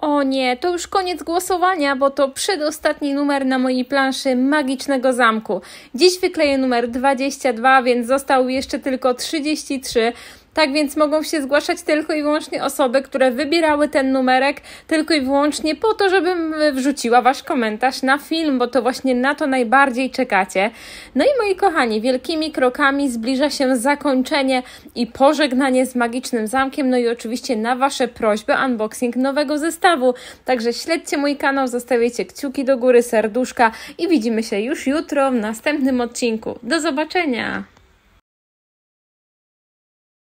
O nie, to już koniec głosowania, bo to przedostatni numer na mojej planszy Magicznego Zamku. Dziś wykleję numer 22, więc został jeszcze tylko 33. Tak więc mogą się zgłaszać tylko i wyłącznie osoby, które wybierały ten numerek tylko i wyłącznie po to, żebym wrzuciła Wasz komentarz na film, bo to właśnie na to najbardziej czekacie. No i moi kochani, wielkimi krokami zbliża się zakończenie i pożegnanie z Magicznym Zamkiem, no i oczywiście na Wasze prośby unboxing nowego zestawu. Także śledźcie mój kanał, zostawiajcie kciuki do góry, serduszka i widzimy się już jutro w następnym odcinku. Do zobaczenia!